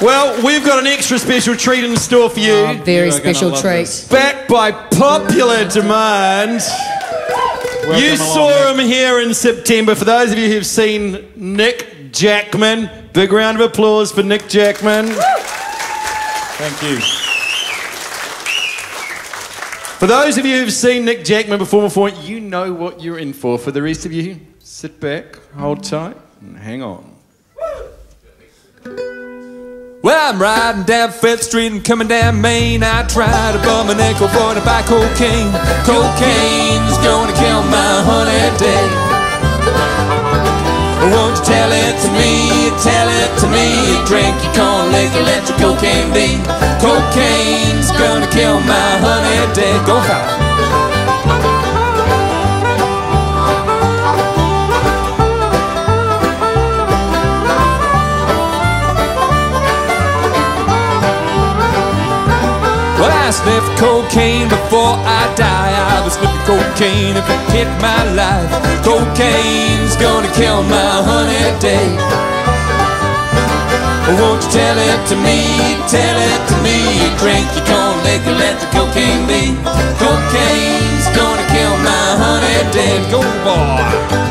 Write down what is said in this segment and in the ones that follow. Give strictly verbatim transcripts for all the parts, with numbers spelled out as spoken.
Well, we've got an extra special treat in store for you. Oh, very special treat. This. Back by popular demand. Welcome you saw him Nick. Here in September. For those of you who've seen Nick Jackman, big round of applause for Nick Jackman. Woo! Thank you. For those of you who've seen Nick Jackman before, before, you know what you're in for. For the rest of you, sit back, hold tight, and hang on. Well, I'm riding down Fifth Street and coming down Main. I tried to bum my nickel for to buy cocaine. Cocaine's gonna kill my honey day. Won't you tell it to me, tell it to me. Drink your corn liquor, let your cocaine be. Cocaine's gonna kill my honey day. Go high. I sniffed cocaine before I die. I was sniffing cocaine if it hit my life. Cocaine's gonna kill my honey day. Won't you tell it to me, tell it to me. Drink your corn liquor, let the cocaine be. Cocaine's gonna kill my honey day. Go boy.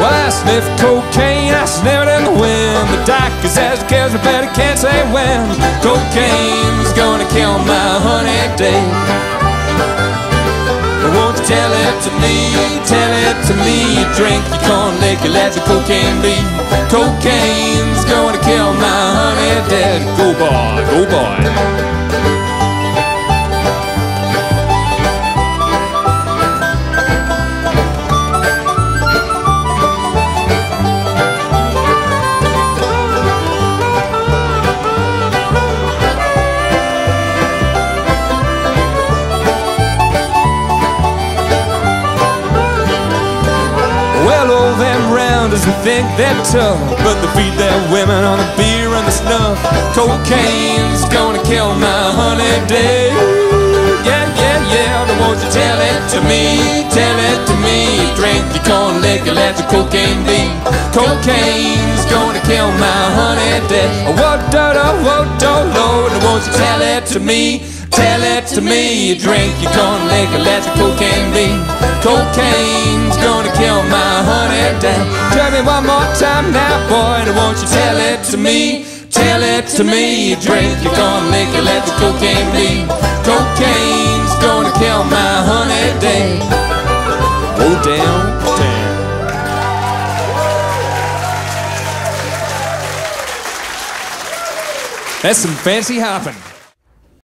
I sniff cocaine, I sniff it in the wind. The doctor says it kills me, but he can't say when. Cocaine's gonna kill my honey day. Won't you tell it to me, tell it to me. Drink your corn liquor, let your cocaine be. Cocaine's gonna kill my honey day. Go boy, go boy. They think they're tough, but they feed their women on the beer and the snuff. Cocaine's gonna kill my honey day. Yeah, yeah, yeah, but won't you tell it to me, tell it to me. Drink your corn liquor, let your cocaine be. Cocaine's gonna kill my honey day. Whoa, da, da, whoa, da, Lord, won't you tell it to me, tell it to me. Drink your corn liquor, let your cocaine be. Cocaine's gonna kill my honey day. Tell me one more time now, boy, won't you tell it to me, tell it to me. Drink your corn liquor, let the cocaine be. Cocaine's gonna kill my honey day. Go down, down. That's some fancy hopping.